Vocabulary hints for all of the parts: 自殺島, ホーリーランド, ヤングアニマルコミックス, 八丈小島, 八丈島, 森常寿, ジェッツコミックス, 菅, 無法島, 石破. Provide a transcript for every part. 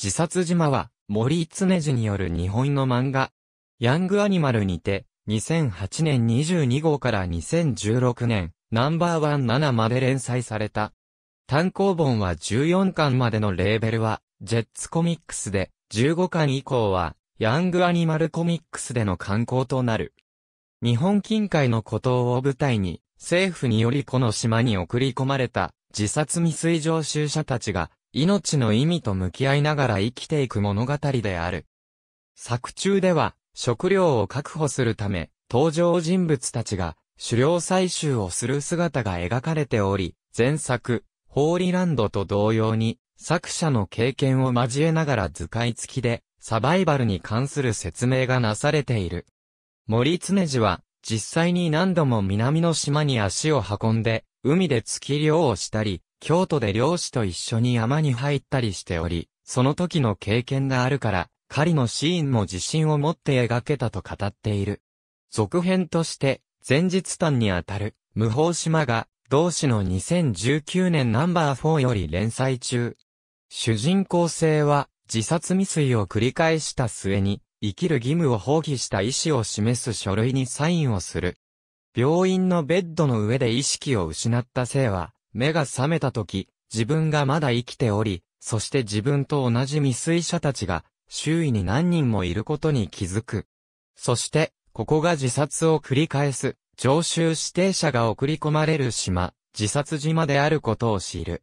自殺島は、森常寿による日本の漫画、ヤングアニマルにて、2008年22号から2016年、No.17 まで連載された。単行本は14巻までのレーベルは、ジェッツコミックスで、15巻以降は、ヤングアニマルコミックスでの刊行となる。日本近海の孤島を舞台に、政府によりこの島に送り込まれた、自殺未遂常習者たちが、命の意味と向き合いながら生きていく物語である。作中では、食料を確保するため、登場人物たちが狩猟採集をする姿が描かれており、前作、ホーリランドと同様に、作者の経験を交えながら図解付きで、サバイバルに関する説明がなされている。森常寿は、実際に何度も南の島に足を運んで、海で月漁をしたり、京都で漁師と一緒に山に入ったりしており、その時の経験があるから、狩りのシーンも自信を持って描けたと語っている。続編として、前日譚にあたる、無法島が、同誌の2019年No.4より連載中。主人公性は、自殺未遂を繰り返した末に、生きる義務を放棄した意思を示す書類にサインをする。病院のベッドの上で意識を失った性は、目が覚めた時、自分がまだ生きており、そして自分と同じ未遂者たちが、周囲に何人もいることに気づく。そして、ここが自殺を繰り返す、常習指定者が送り込まれる島、自殺島であることを知る。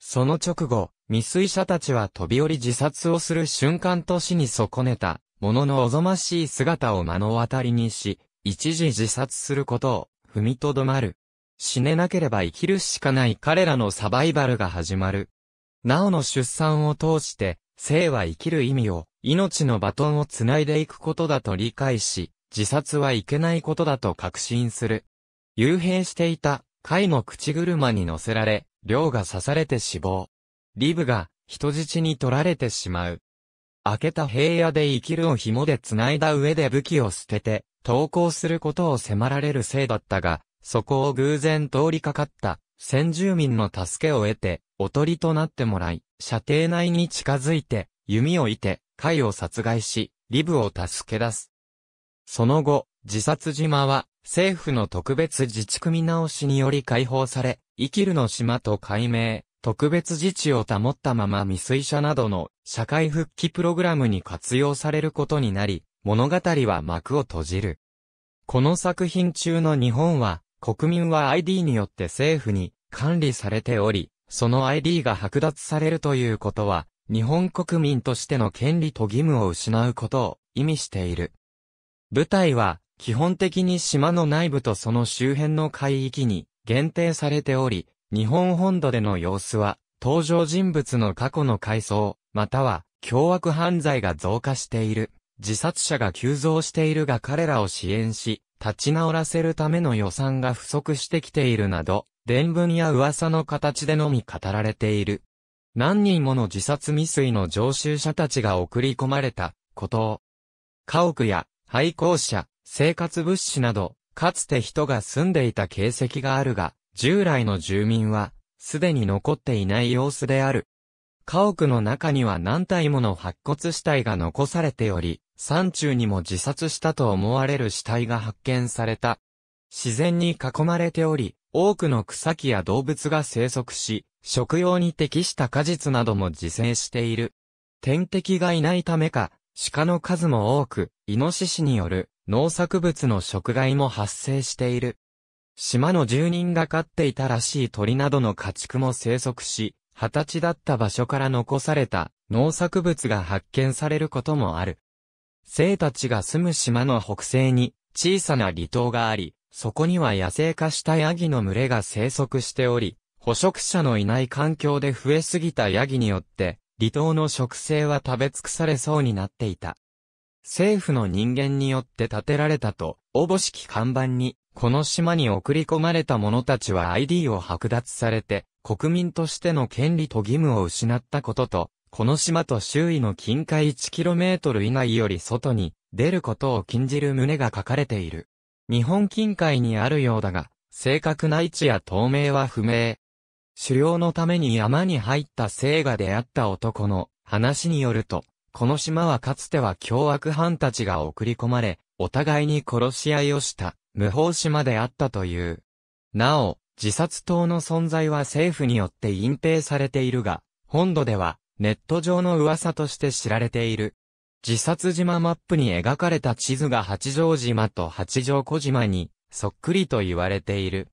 その直後、未遂者たちは飛び降り自殺をする瞬間と死に損ねた、もののおぞましい姿を目の当たりにし、一時自殺することを踏みとどまる。死ねなければ生きるしかない彼らのサバイバルが始まる。なおの出産を通して、生は生きる意味を、命のバトンをつないでいくことだと理解し、自殺はいけないことだと確信する。幽閉していた、貝の口車に乗せられ、猟が刺されて死亡。リブが、人質に取られてしまう。開けた平野で生きるを紐でつないだ上で武器を捨てて、投降することを迫られる生だったが、そこを偶然通りかかった、先住民の助けを得て、おとりとなってもらい、射程内に近づいて、弓を射て、貝を殺害し、リブを助け出す。その後、自殺島は、政府の特別自治区見直しにより解放され、生きるの島と改名、特別自治を保ったまま未遂者などの社会復帰プログラムに活用されることになり、物語は幕を閉じる。この作品中の日本は、国民は ID によって政府に管理されており、その ID が剥奪されるということは、日本国民としての権利と義務を失うことを意味している。舞台は、基本的に島の内部とその周辺の海域に限定されており、日本本土での様子は、登場人物の過去の回想、または、凶悪犯罪が増加している、自殺者が急増しているが彼らを支援し、立ち直らせるための予算が不足してきているなど、伝聞や噂の形でのみ語られている。何人もの自殺未遂の常習者たちが送り込まれた、孤島。家屋や、廃校舎、生活物資など、かつて人が住んでいた形跡があるが、従来の住民は、すでに残っていない様子である。家屋の中には何体もの白骨死体が残されており、山中にも自殺したと思われる死体が発見された。自然に囲まれており、多くの草木や動物が生息し、食用に適した果実なども自生している。天敵がいないためか、鹿の数も多く、イノシシによる農作物の食害も発生している。島の住人が飼っていたらしい鳥などの家畜も生息し、20歳だった場所から残された農作物が発見されることもある。生たちが住む島の北西に小さな離島があり、そこには野生化したヤギの群れが生息しており、捕食者のいない環境で増えすぎたヤギによって、離島の植生は食べ尽くされそうになっていた。政府の人間によって建てられたと、おぼしき看板に、この島に送り込まれた者たちは ID を剥奪されて、国民としての権利と義務を失ったことと、この島と周囲の近海 1km 以内より外に出ることを禁じる旨が書かれている。日本近海にあるようだが、正確な位置や透明は不明。狩猟のために山に入った生が出会った男の話によると、この島はかつては凶悪犯たちが送り込まれ、お互いに殺し合いをした、無法島であったという。なお、自殺島の存在は政府によって隠蔽されているが、本土ではネット上の噂として知られている。自殺島マップに描かれた地図が八丈島と八丈小島にそっくりと言われている。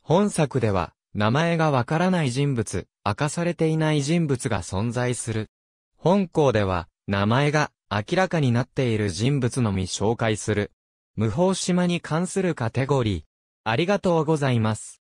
本作では名前がわからない人物、明かされていない人物が存在する。本項では名前が明らかになっている人物のみ紹介する。無法島に関するカテゴリー。ありがとうございます。